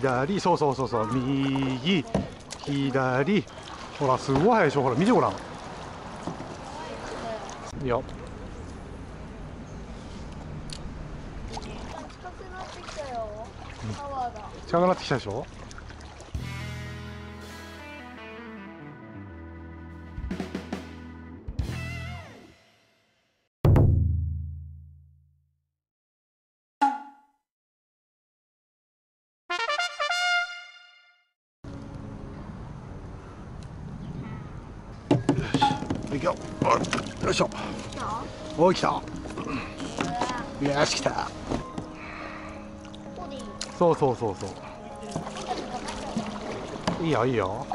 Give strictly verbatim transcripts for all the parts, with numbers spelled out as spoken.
左、そうそうそうそう、右、左、ほら、すごい速いでしょ、ほら、見てごらん。いいよ。近くなってきたよ、タワーが。近くなってきたでしょ。行くよ。よいしょ。おい、来た。よし、来た。そうそうそうそう。いいよ、いいよ。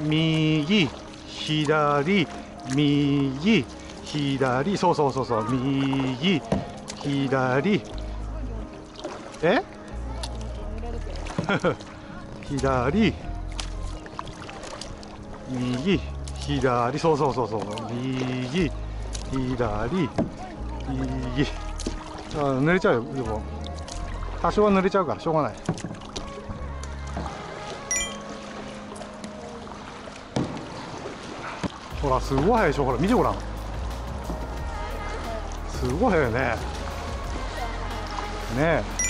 右、左、右、左、そうそうそうそう、右、左。え。左。右。左、そうそうそうそう、右、左、右。あ、濡れちゃうよ、でも多少は濡れちゃうからしょうがない。ほら、すごい速いでしょ、ほら、見てごらん。すごい速いよね。ねえ、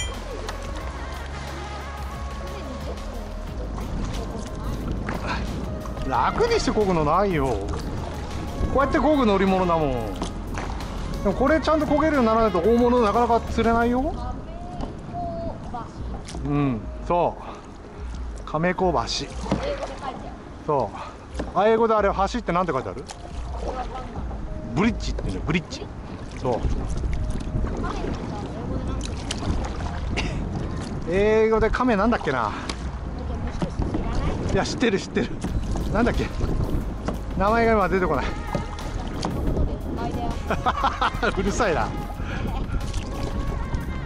楽にして漕ぐのないよ。こうやって漕ぐ乗り物だもん。でもこれちゃんと漕げるようにならないと大物なかなか釣れないよ。うん、そう。亀甲橋。そう。あ、英語であれ橋ってなんて書いてある？ブリッジってね、ブリッジ。そう。英語で亀なんだっけな。いや、知ってる知ってる。なんだっけ、名前が今出てこない。うるさいな。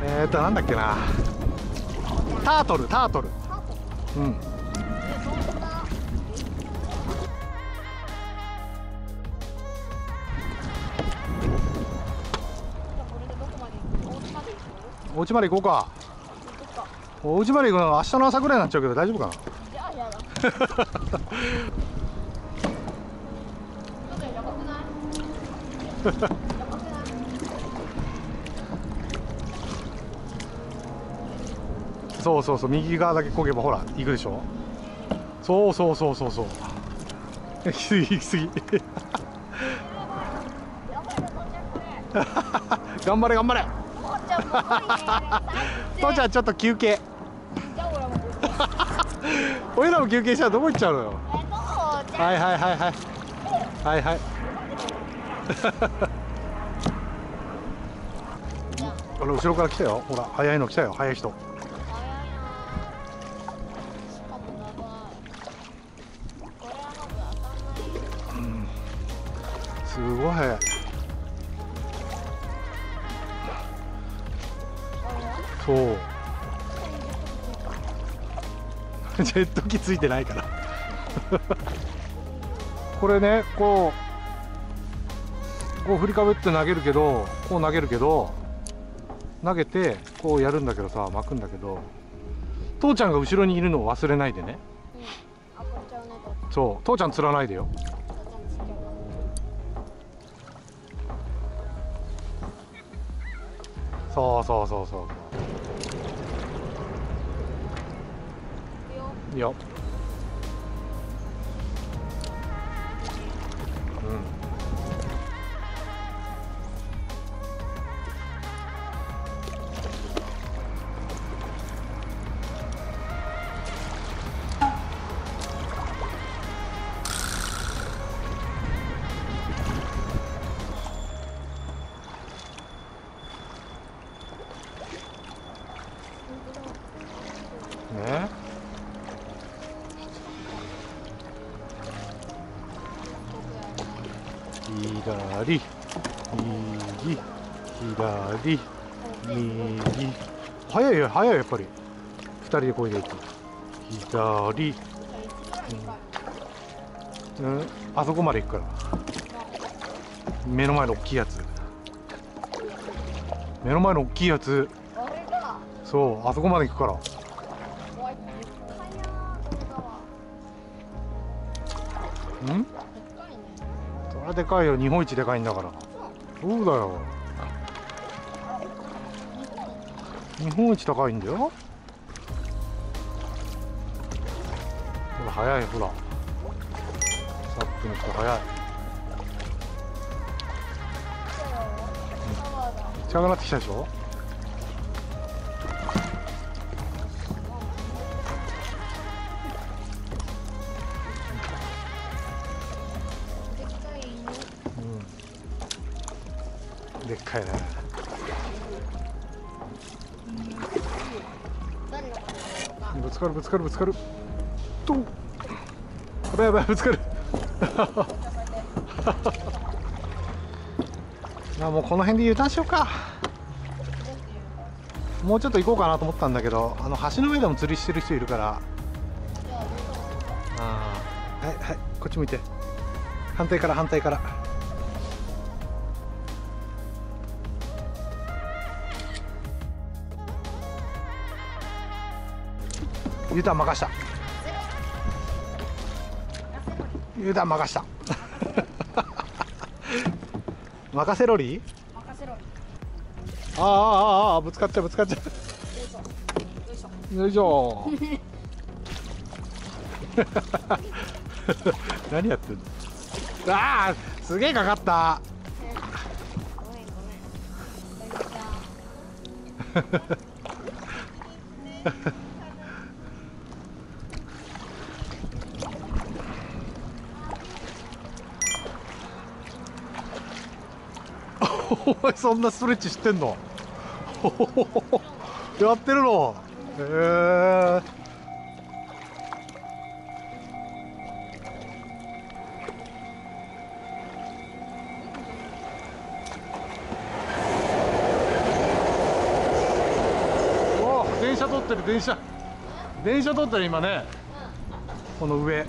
えーっとなんだっけな、タートル、タートル、うん。お家まで行こうか。お家まで行くのは明日の朝ぐらいになっちゃうけど大丈夫かな。そうそうそう、右側だけこげばほら行くでしょ。そうそうそうそうそう、行き過ぎ行き過ぎ。頑張れ頑張れ。父ちゃんちょっと休憩。俺らも休憩したらどこ行っちゃうのよ。はいはいはいはいはいはい。あれ、後ろから来たよ、ほら、早いの来たよ、早い人。うん、すごい早い。そう。ジェット機ついてないからこれね、こうこう振りかぶって投げるけど、こう投げるけど、投げてこうやるんだけどさ、巻くんだけど、父ちゃんが後ろにいるのを忘れないでね。そう、父ちゃん釣らないでよ。そうそうそうそう。いいよ。うん。ね。左、右、左、右。速いよ、速いよ、やっぱり。二人でこいでいく。左。うん、うん、あそこまで行くから。目の前の大きいやつ。目の前の大きいやつ。そう、あそこまで行くから。うん。そりゃでかいよ、日本一でかいんだから。そうだよ。日本一高いんだよ。ほら、早い、ほら。サップの人早い。うん、近くなってきたでしょ。でっかいね。ぶつかるぶつかるぶつかる。と。やばいやばいぶつかる。あ、もうこの辺で油断しようか。もうちょっと行こうかなと思ったんだけど、あの橋の上でも釣りしてる人いるから。ああ、はいはいこっち向いて。反対から反対から。油断任した。油断任した。任せロリ？任せロリ。ああああああぶつかっちゃうぶつかっちゃう。よいしょ。何やってんの。ああすげえかかった。お前そんなストレッチ知ってんの？やってるの？へえ。おお、電車通ってる電車。電車通ってる今ね。この上。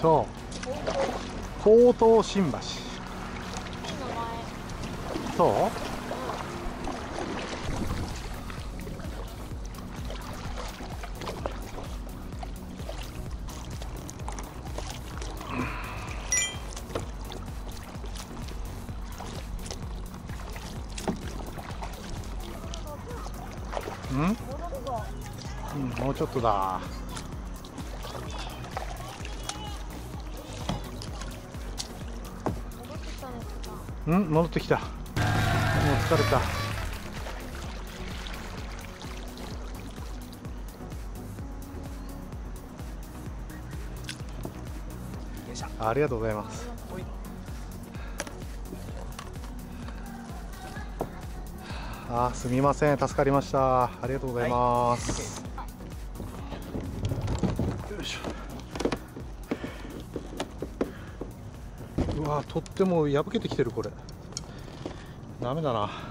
そう江東新橋。そう、うん、うん、もうちょっとだ。うん、戻ってきた。もう疲れた。ありがとうございます。あ、すみません、助かりました。ありがとうございます。はい、よいしょ。うわ、とっても破けてきてるこれ。ダメだな。